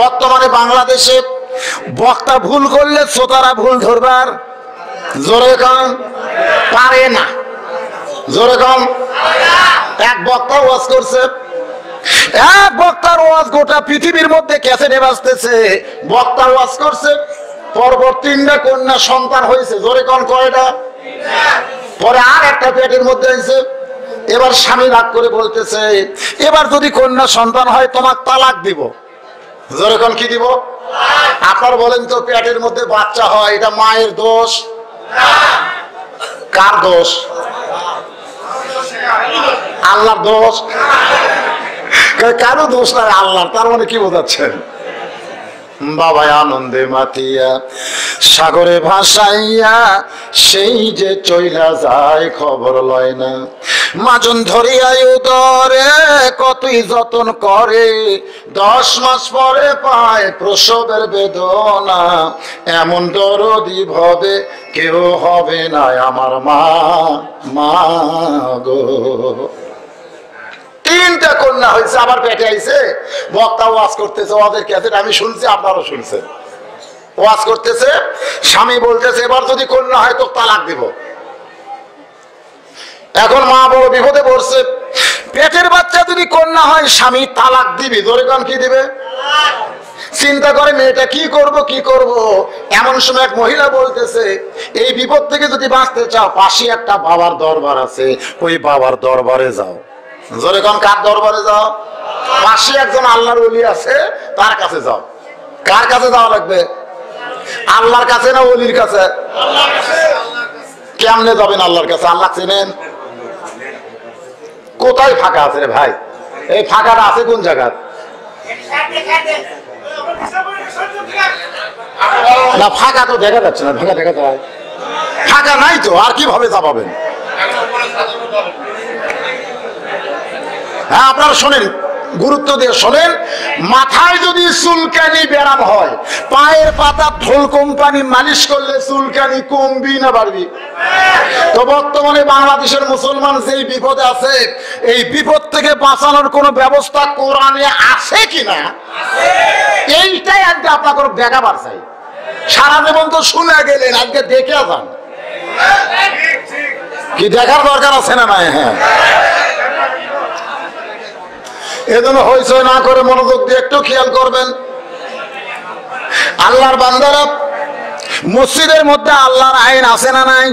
বর্তমানে বাংলাদেশে বক্তা ভুল করলে শ্রোতারা ভুল ধরবার জোরে কম পারে না, জোরে কম। এক বক্তা ওয়াজ করছে, এক বক্তার ওয়াজ গোটা পৃথিবীর মধ্যে ক্যাসেটে বাজতেছে। বক্তা ওয়াজ করছে, পরপর তিনটা কন্যা সন্তান হয়েছে, জোরে কম কয়টা? পরে আর একটা পেটের মধ্যে হয়েছে। এবার স্বামী রাগ করে বলতেছে, এবার যদি কন্যা সন্তান হয় তোমাকে তালাক দিব। জোরে কম কি দিব? আপনার বলেন তো, পেটের মধ্যে বাচ্চা হয়, এটা মায়ের দোষ? কার দোষ? আল্লাহর দোষ? কারো দোষ নাই, আল্লাহর। তার মানে কি বোঝাচ্ছেন? বাবা আনন্দে মাতিয়া সাগরে ভাসাইয়া সেই যে চইলা যায় খবর লয় না, মাজন ধরিয়া উদরে কতই যতন করে, 10 মাস পরে পায় প্রসবের বেদনা, এমন দরদি ভবে কেউ হবে না আমার মা। মা গো, তিনটা কন্যা হয়েছে, আবার পেটে আইছে। বক্তা ওয়াজ করতেছে, ওদের ক্যাসেট আমি শুনছি, আপনারও শুনছেন। ওয়াজ করতেছে, স্বামী বলতেছে এবার যদি কন্যা হয় তো তালাক দিব। এখন মা বড় বিপদে পড়ছে, পেটের বাচ্চা যদি কন্যা হয় স্বামী তালাক দিবে। ধরে কোন কি দিবে? চিন্তা করে মেয়েটা কি করব কি করব। এমন সময় এক মহিলা বলতেছে, এই বিপদ থেকে যদি বাঁচতে চাও পাশে একটা বাবার দরবার আছে, ওই বাবার দরবারে যাও। জোরে কোন কার দরবারে যাও? পাশে একজন আল্লাহর ওলি আছে, তার কাছে যাও। কার কাছে যাওয়া লাগবে? আল্লাহর কাছে না ওলির কাছে? কেমনে যাবেন আল্লাহর কাছে? আল্লাহ চেনেন? কোথায় ফাঁকা আছে রে ভাই? এই ফাঁকাটা আছে কোন জায়গার? না ফাঁকা তো দেখা যাচ্ছে না, ফাঁকা দেখা যায়? ফাঁকা নাই তো, আর কিভাবে যা পাবেন? হ্যাঁ, আপনারা শোনেন, গুরুত্ব দিয়ে শোনেন। মাথায় যদি চুলকানি ব্যারাম হয়, পায়ের পাতা ঢোল কোম্পানি মালিশ করলে চুলকানি কমবি না বাড়বি? তো বর্তমানে বাংলাদেশের মুসলমান যেই বিপদে আছে, এই বিপদ থেকে বাঁচানোর কোনো ব্যবস্থা কোরআনে আছে কিনা এইটাই আজকে আপনাকে দেখাবার চাই। সারা জীবন তো শুনে গেলেন, আজকে দেখে যান। কি দেখার দরকার আছে না? নাই। হ্যাঁ, এজন্য হইচই না করে মনোযোগ দিয়ে একটু খেয়াল করবেন। আল্লাহর বান্দারা, মসজিদের মধ্যে আল্লাহর আইন আছে না নাই?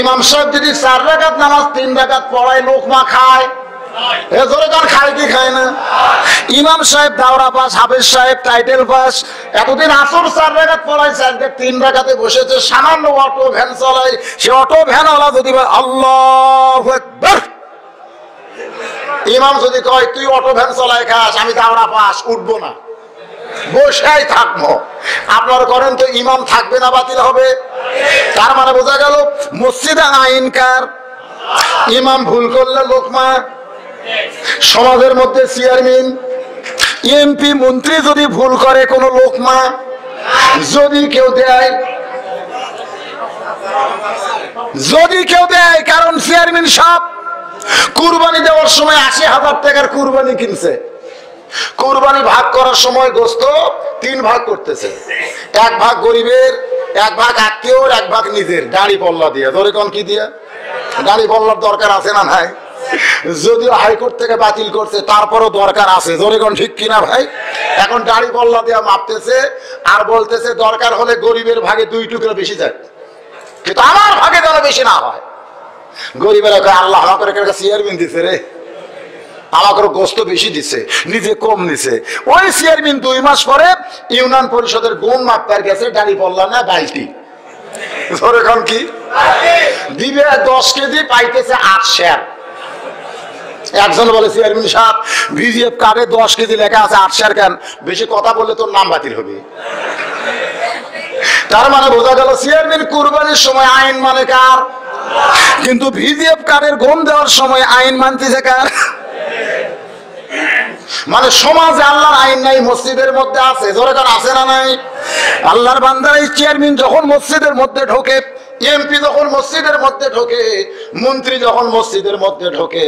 ইমাম সাহেব যদি 4 রাকাত নামাজ 3 রাকাত পড়ায়, লোকমা খায়। এজোরে গান খায় কি খায় না? ইমাম সাহেব দাওরা পাস, হাফেজ সাহেব টাইটেল পাস, এতদিন আসর 4 রাকাত পড়ায়, সাহেবদের 3 রাকাতে বসেছে। সামান্য অটো ভ্যান চলায়, সে অটো ভ্যানওয়ালা যদি আল্লাহু আকবার, ইমাম যদি কয় তুই অটো ভ্যান চলায় খাস, আমি দাওরা পাস, উঠবো না, বসেই থাকবো। আপনারা করেন তো, ইমাম থাকবে না, বাতিল হবে। তার মানে বোঝা গেল মসজিদে আইন কার? ইমাম ভুল করলে লোকমা, সমাজের মধ্যে চেয়ারম্যান, এমপি, মন্ত্রী যদি ভুল করে কোনো লোকমা যদি কেউ দেয়, কারণ চেয়ারম্যান সব। কুরবানি দেওয়ার সময় 80,000 টাকার কুরবানি কিনছে, কুরবানি ভাগ করার সময় গোস্ত 3 ভাগ করতেছে, 1 ভাগ গরিবের, 1 ভাগ আত্মীয়র, 1 ভাগ নিজের, দাড়ি পল্লা দিয়ে। ধরে কোন কি দিয়ে? দাড়ি পল্লার দরকার আছে না ভাই? যদিও হাইকোর্ট থেকে বাতিল করছে, তারপরও দরকার আছে। ধরে কোন ঠিক কিনা ভাই? এখন দাড়ি পল্লা দিয়ে মাপতেছে আর বলতেছে দরকার হলে গরিবের ভাগে 2 টুকরা বেশি যায়, কিন্তু আমার ভাগে যেন বেশি না হয়। গরিবেরা আল্লাহ আমাকে চেয়ারম্যান দিছে রে, আমাকে গোস্ত বেশি দিছে, নিজে কম নিছে। ওই চেয়ারম্যান 2 মাস পরে ইউনিয়ন পরিষদের গুণ মাপতার গেছে, ডালি পড়লাম না বালতি। এখন কি দিবে? 10 কেজি পাইতেছে 8 শেয়ার। একজন বলে চেয়ারম্যান সাহেব, ভিজিএফ কার্ডে 10 কেজি লেখা আছে, 8 শেয়ার কেন? বেশি কথা বললে তোর নাম বাতিল হবে। তার মানে বোঝা গেল চেয়ারম্যান কুরবানির সময় আইন মানে কার, কিন্তু ভিজিএফ কার্ডের গম দেওয়ার সময় আইন মানতেছে কার? মানে সমাজে আল্লাহর আইন নাই, মসজিদের মধ্যে আছে। জোরে কোন আছে না নাই? আল্লাহর বান্দারা, এই চেয়ারম্যান যখন মসজিদের মধ্যে ঢোকে, এমপি যখন মসজিদের মধ্যে ঢোকে, মন্ত্রী যখন মসজিদের মধ্যে ঢোকে,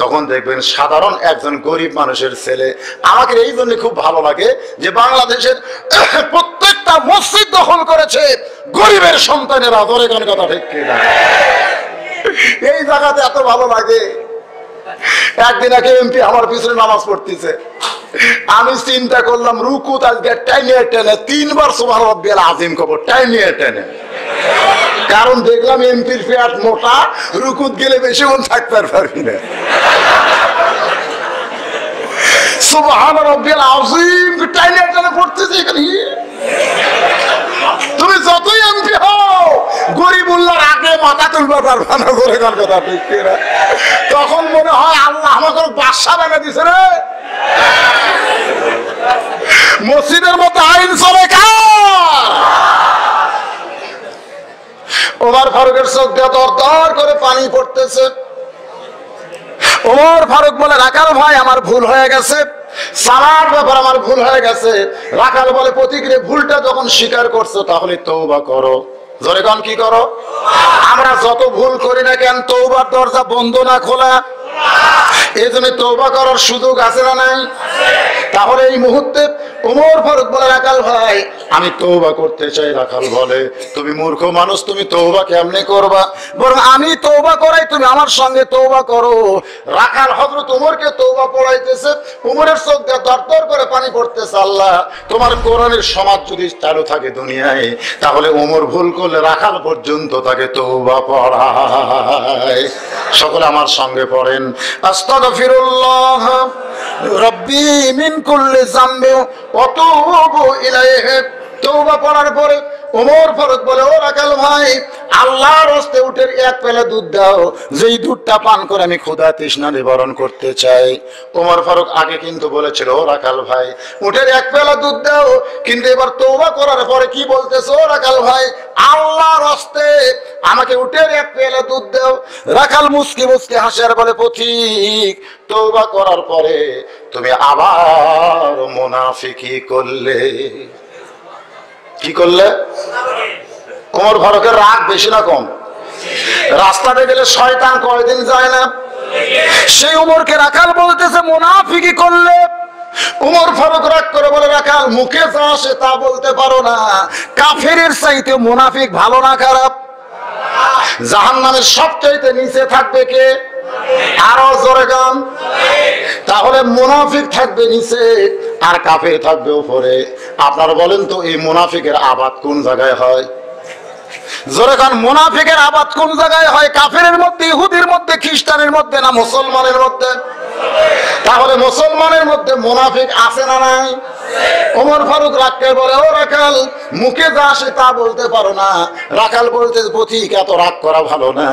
তখন দেখবেন সাধারণ একজন গরিব মানুষের ছেলে। আমাকে এই জন্য খুব ভালো লাগে যে বাংলাদেশের প্রত্যেকটা মসজিদ দখল করেছে গরিবের সন্তানেরা। ধরে কোন কথা ঠিক কিনা? এই জায়গাতে এত ভালো লাগে। একদিন আগে এমপি আমার পিছনে নামাজ পড়তেছে, আমি চিন্তা করলাম রুকু আজকে টাইনিয়ে টেনে তিনবার সুবহানাল্লাহ আজিম কব টাইনিয়ে টেনে, কারণ দেখলাম এমপির পেট মোটা, রুকুত গেলে বেশিক্ষণ থাকতে পারবি না। সুবহান রব্বিল আযীম টাইনিয়ে টেনে পড়তেছে। এখানে তুমি যতই এমপি হও গরিবুল্লাহর আগে মাথা তুলবা পারবা না। করে গান কথা ঠিক না? তখন মনে হয় আল্লাহ আমাকে বাদশা বানিয়ে দিছে রে। মসজিদের মতো আইন চলে কার? ওমর ফারুকের চোখ দিয়ে দরদর করে পানি পড়তেছে। ওমর ফারুক বলে, রাকাল ভাই আমার ভুল হয়ে গেছে, সালার ব্যাপার আমার ভুল হয়ে গেছে। রাকাল বলে, প্রতিক্রিয়া ভুলটা যখন স্বীকার করছো তাহলে তওবা করো। জোরে কোন কি করো? আমরা যত ভুল করি না কেন তওবার দরজা বন্ধ না খোলা। এই জন্য তওবা করার সুযোগ আছে না নাই? তাহলে এই মুহূর্তে ওমর ফারুক বলে, রাকাল ভাই আমি তওবা করতে চাই। রাকাল বলে, তুমি মূর্খ মানুষ, তুমি তওবা কেমনে করবা? বরং আমি তওবা করাই, তুমি আমার সঙ্গে তওবা করো। রাকাল হযরত ওমরকে তওবা পড়াইতেছে, ওমরের চোখ দিয়ে দরদর করে পানি পড়তেছে। আল্লাহ, তোমার কোরআনের সমাজ যদি চালু থাকে দুনিয়ায়, তাহলে ওমর ভুল করলে রাকাল পর্যন্ত তাকে তওবা পড়ায়। সকলে আমার সঙ্গে পড়েন, আস্তাগফিরুল্লাহ রব্বি মিন কুল্লি যামবি ওয়া তুবু ইলাইহি। তওবা পড়ার পরে ওমর ফারুক বলে, ও রাকাল ভাই আল্লাহর হস্তে উটের এক পেলা দুধ দাও, যেই দুধটা পান করে আমি ক্ষুধা তৃষ্ণা নিবারণ করতে চাই। ওমর ফারুক আগে কিন্তু বলেছিল, ও রাকাল ভাই উটের এক পেলা দুধ দাও, কিন্তু এবার তওবা করার পরে কি বলতেছে, ও রাকাল ভাই আল্লাহর হস্তে আমাকে উটের এক পেলা দুধ দাও। রাকাল মুসকি মুসকি হাসে আর বলে, পথিক তওবা করার পরে তুমি আবার মুনাফিকি করলে। কি করলে? ওমর ফারুকের রাগ বেশি না কম? রাস্তাতে গেলে শয়তান কয়দিন যায় না? সেই ওমরকে রাখাল বলতেছে মুনাফিকি করলে। ওমর ফারুক রাগ করে বলে, রাখাল মুখে যা আসে তা বলতে পারো না, কাফেরের চাইতে মুনাফিক ভালো না খারাপ? জাহান্নামের সবচাইতে নিচে থাকবে কে? আরো জোরে গান। তাহলে মুনাফিক থাকবে নিচে আর কাফের থাকবে উপরে। আপনারা বলেন তো এই মুনাফিকের আবাদ কোন জায়গায় হয়? জোরে গান। মুনাফিকের আবাদ কোন জায়গায় হয়? কাফেরের মধ্যে, ইহুদির মধ্যে, খ্রিস্টানের মধ্যে, না মুসলমানের মধ্যে? তাহলে মুসলমানের মধ্যে মুনাফিক আছে না নাই? ওমর ফারুক রাগকে বলে, ও রাকাল মুখে যা আসে তা বলতে পারো না। রাকাল বলতে, পথিক এত রাগ করা ভালো না,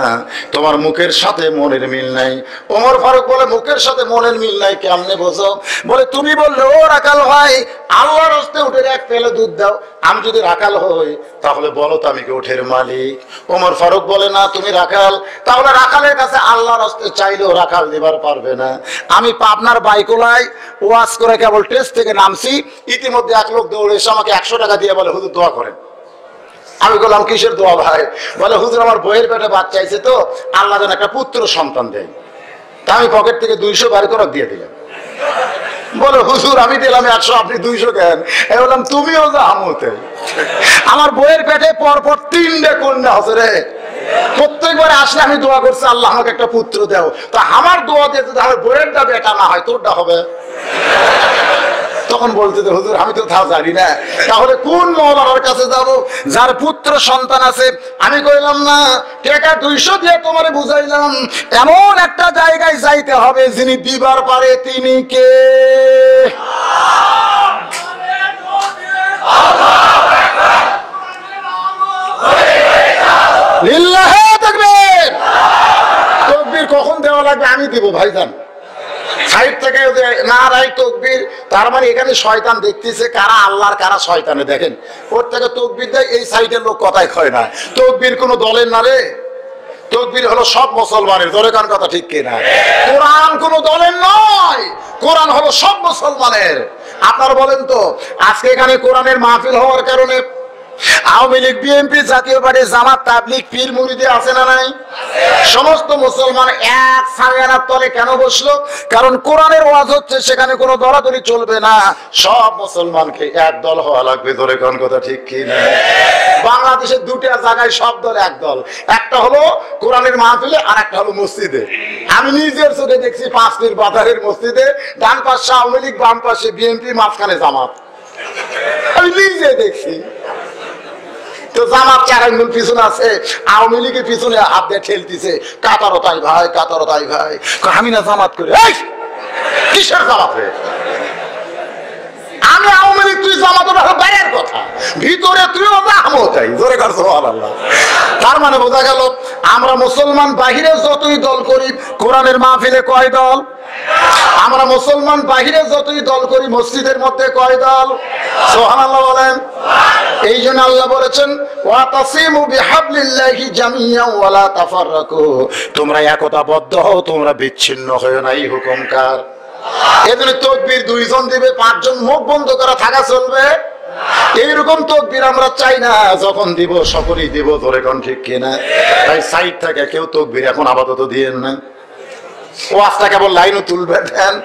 তোমার মুখের সাথে মনের মিল নাই। ওমর ফারুক বলে, মুখের সাথে মনের মিল নাই কেমনে বোঝো? বলে, তুমি বললে ও রাকাল ভাই আল্লাহর হস্তে উঠের এক পেলে দুধ দাও, আমি যদি রাকাল হই তাহলে বলো তো আমি কি উঠের মালিক? ওমর ফারুক বলে, না তুমি রাকাল। তাহলে রাকালের কাছে আল্লাহর হস্তে চাইলেও রাকাল দিবার পারবে না। আমি পাবনার বাইকুলায় ওয়াজ করে কেবল টেস্ট থেকে নামছি, ইতিমধ্যে এক লোক দৌড়ে এসে আমাকে 100 টাকা দিয়ে বলে, হুজুর দোয়া করেন। আমি বললাম, কিসের দোয়া ভাই? বলে, হুজুর আমার বইয়ের পেটে বাচ্চা আইছে, তো আল্লাহ যেন একটা পুত্র সন্তান দেয়। তা আমি পকেট থেকে 200 বাইরে করে দিয়ে দিলাম। বলে, হুজুর আমি দিলাম 100, আপনি 200 দেন। আমি বললাম, তুমিও যা আমতে। আমার বইয়ের পেটে পরপর 3 কন্যা আছে রে। প্রত্যেকবার আসলে আমি দোয়া করছি, আল্লাহ আমাকে একটা পুত্র দাও। তো আমার দোয়া দিয়ে যদি আমার বইয়েরটা বেটা না হয় তোরটা হবে? তখন বলতে, হুজুর আমি তো তা জানি না, তাহলে কোন মওলানার কাছে যাব যার পুত্র সন্তান আছে? আমি কইলাম, না টাকা 200 দিয়ে তোমারে বুঝাইলাম এমন একটা জায়গায় যাইতে হবে যিনি দিবার পারে তিনি কে? তকবীর কখন দেওয়া লাগবে আমি দিব ভাইজান। সাইড থেকে না রাই তকবির, তার মানে এখানে শয়তান দেখতেছে কারা আল্লাহর কারা শয়তানে। দেখেন ওর থেকে তকবির দেয়, এই সাইডের লোক কথাই কয় না। তকবির কোন দলের না রে, তকবির হলো সব মুসলমানের। জোরে কোন কথা ঠিক কিনা? কোরআন কোন দলের নয়, কোরআন হলো সব মুসলমানের। আপনারা বলেন তো আজকে এখানে কোরআনের মাহফিল হওয়ার কারণে আওয়ামী লীগ বিএনপি জাতীয় পার্টি জামাত তাবলীগ পীর মুরিদি আছে না নাই? সমস্ত মুসলমান এক ছায়ার তলে কেন বসলো? কারণ কোরআনের ওয়াজ হচ্ছে, সেখানে কোনো দলাদলি চলবে না, সব মুসলমানকে এক দল হওয়া লাগবে। ধরে কোন কথা ঠিক কি না? বাংলাদেশের দুটো জায়গায় সব দল এক দল, একটা হলো কোরআনের মাহফিলে আর একটা হলো মসজিদে। আমি নিজের চোখে দেখছি পাঁচটির বাজারের মসজিদে ডান পাশে আওয়ামী লীগ, বাম পাশে বিএনপি, মাঝখানে জামাত। আমি নিজে দেখছি তো জামাত চার আঙ্গুল পিছনে আছে, আওয়ামী লীগের পিছনে আপনি ঠেলতেছে কাতারো তাই ভাই, কাতারো তাই ভাই। আমি না জামাত করি, কিসের জামাত হয়ে আমি আওয়ামী লীগ, তুই জামাত বাইরের কথা, ভিতরে তুইও আমিও চাই। জোরে কর সুবহানাল্লাহ। তার মানে বোঝা গেল আমরা মুসলমান বাহিরে যতই দল করি, কোরআনের মাহফিলে কয় দল, আমরা মুসলমান বাহিরে যতই দল করি মসজিদের মধ্যে কয় দল। সুবহানাল্লাহ বলেন। এই জন্য আল্লাহ বলেছেন ওয়াতাসিমু বিহাবলিল্লাহি জামিয়ান ওয়া লা তাফাররাকু, তোমরা একতাবদ্ধ হও, তোমরা বিচ্ছিন্ন হও না। এই হুকুম কার? এজন্য তকবীর দুইজন দিবে, পাঁচজন মুখ বন্ধ করা থাকা চলবে। এইরকম তকবীর আমরা চাই না, যখন দিব সকলেই দিব। ধরে কোন ঠিক কিনা? তাই সাইড থাকে, কেউ তকবীর এখন আপাতত দিয়েন না। ওয়াজটা কেবল লাইনও তুলবে, দেন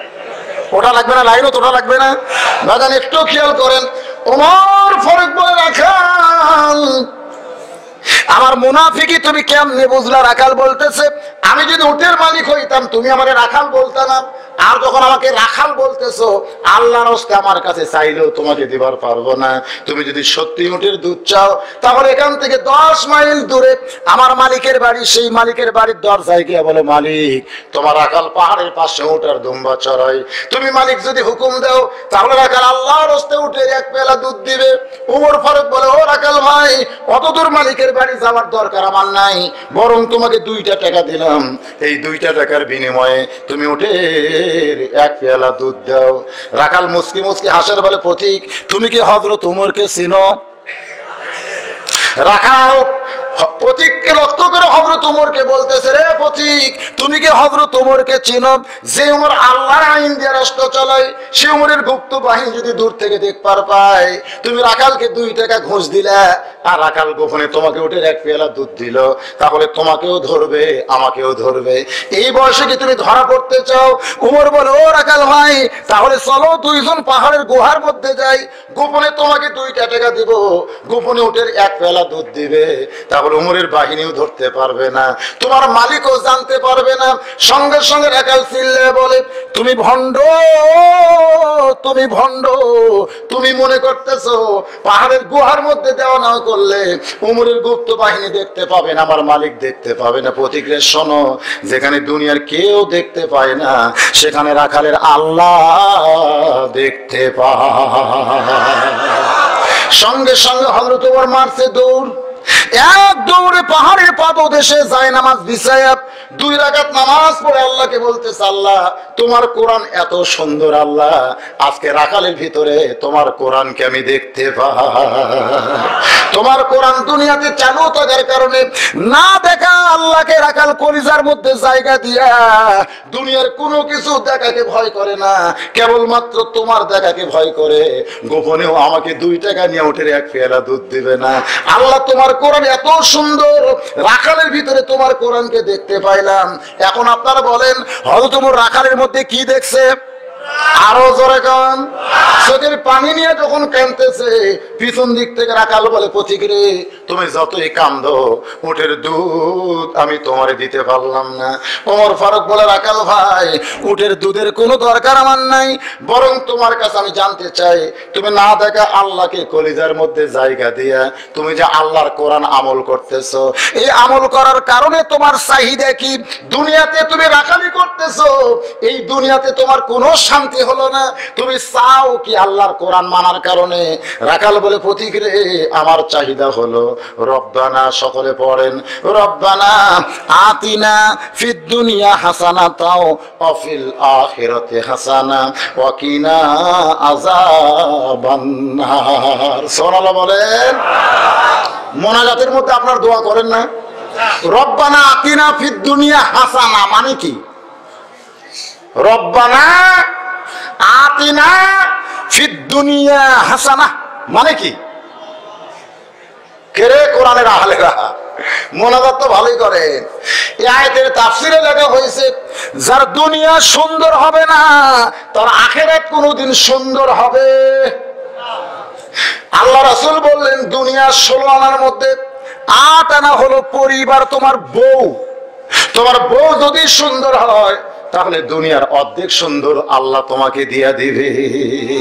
ওটা লাগবে না, লাইনও তোটা লাগবে না। বাজান একটু খেয়াল করেন, ওমর ফারুক বলে রাখাল আমার মুনাফিকি তুমি কেমনে বুঝলা? রাখাল বলতেছে আমি যদি উটের মালিক হইতাম তুমি আমারে রাখাল বলতা না, আর যখন আমাকে রাখাল বলতেছো আল্লাহর রাস্তায় আমার কাছে চাইলেও তোমাকে দিবার পারবো না। তুমি যদি সত্যি উটের দুধ চাও তাহলে এখান থেকে 10 মাইল দূরে আমার মালিকের বাড়ি, সেই মালিকের বাড়ির দরজায় গিয়ে বলো মালিক তোমার রাখাল পাহাড়ের পাশে উটার দুম্বা চড়াই, তুমি মালিক যদি হুকুম দাও তাহলে রাখাল আল্লাহর রাস্তায় উটের এক পেলা দুধ দিবে। ওমর ফারুক বলে ও রাখাল ভাই অত দূর মালিকের বাড়ি যাওয়ার দরকার আমার নাই, বরং তোমাকে 2 টাকা দিলাম, এই 2 টাকার বিনিময়ে তুমি উঠে এক পেয়ালা দুধ দাও। রাখাল মুসকি মুসকি হাসার বলে প্রতীক তুমি কি হযরত ওমরকে চিনো? রাখাল প্রতীককে লক্ষ্য করে হযরত ওমরকে বলতেছে রে প্রতীক তুমি কি হযরত ওমরকে চিনো? যে ওমর আল্লাহর আইন দিয়ে রাষ্ট্র চালায় সে ওমরের গুপ্ত বাহিনী যদি দূর থেকে দেখবার পায়। তুমি রাখালকে 2 টাকা ঘুষ দিলা আর রাখাল গোপনে তোমাকে উঠে এক পেয়ালা দুধ দিল, তাহলে তোমাকেও ধরবে আমাকেও ধরবে। এই বয়সে কি তুমি ধরা পড়তে চাও? ওমর বলে ও রাখাল ভাই তাহলে চলো দুইজন পাহাড়ের গুহার মধ্যে যাই, গোপনে তোমাকে 2 টাকা দিব, গোপনে উঠে এক পেয়ালা দুধ দিবে, তাহলে উমরের বাহিনীও ধরতে পারবে না, তোমার মালিকও জানতে পারবে না। সঙ্গে সঙ্গে রাখাল চিল্লে বলে তুমি ভণ্ড, তুমি ভণ্ড, তুমি মনে করতেছো পাহাড়ের গুহার মধ্যে দেওয়া না করলে উমরের গুপ্ত বাহিনী দেখতে পাবে না, আমার মালিক দেখতে পাবে না। প্রতিক্রিয়া শোনো, যেখানে দুনিয়ার কেউ দেখতে পায় না সেখানে রাখালের আল্লাহ দেখতে পায়। সঙ্গে সঙ্গে হযরত ওমর মারছে দৌড়, এক দৌড়ে পাহাড়ের পাদদেশে যায় নামাজ বিছায়া 2 রাকাত নামাজ পড়ে আল্লাহকে বলতেছে আল্লাহ তোমার কোরআন এত সুন্দর আল্লাহ, আজকে রাখালের ভিতরে তোমার কোরআনকে আমি দেখতে পাই। তোমার কোরআন দুনিয়াতে চালু থাকার কারণে না দেখা আল্লাহকে রাখাল কলিজার মধ্যে জায়গা দিয়া দুনিয়ার কোনো কিছু দেখাকে ভয় করে না, কেবলমাত্র তোমার দেখাকে ভয় করে। গোপনেও আমাকে 2 টাকা নিয়ে উঠে এক পেয়ালা দুধ দিবে না। আল্লাহ তোমার কোরআন এত সুন্দর, রাখালের ভিতরে তোমার কোরআনকে দেখতে পাইলাম। এখন আপনারা বলেন হযরত ওমর রাখালের মধ্যে কি দেখছে? আরো জোরে গান। চোখের পানি নিয়ে যখন কাঁদতেছে পিছন দিক থেকে রাখাল বলে প্রতিক্রে তুমি যতই কান্দো উটের দুধ আমি তোমারে দিতে পারলাম না। ওমর ফারুক বলে রাখাল ভাই উটের দুধের কোনো দরকার আমার নাই, বরং তোমার কাছে আমি জানতে চাই তুমি না দেখা আল্লাহকে কলিজার মধ্যে জায়গা দিয়া তুমি যে আল্লাহর কোরআন আমল করতেছ, এই আমল করার কারণে তোমার চাহিদা কি? দুনিয়াতে তুমি রাখালি করতেছ, এই দুনিয়াতে তোমার কোনো শান্তি হলো না, তুমি চাও কি আল্লাহর কোরআন মানার কারণে? রাখাল বলে প্রতিক্রিয়া আমার চাহিদা হলো রব্বানা, সকলে পড়েন রব্বানা আতিনা ফিদ দুনিয়া হাসানাতাও ওয়া ফিল আখিরাতি হাসানা ওয়া কিনা আযাবান নার। সুবহানাল্লাহ বলেন। মুনাজাতের মধ্যে আপনার দোয়া করেন না রব্বানা আতিনা ফিদ দুনিয়া হাসানা, মানে কি? রব্বানা আতিনা ফিদ দুনিয়া হাসানা মানে কি? আল্লাহ রাসূল বললেন দুনিয়া ১৬ আনার মধ্যে ৮ আনা হলো পরিবার, তোমার বউ। তোমার বউ যদি সুন্দর হয় তাহলে দুনিয়ার অর্ধেক সুন্দর আল্লাহ তোমাকে দিয়া দিবে।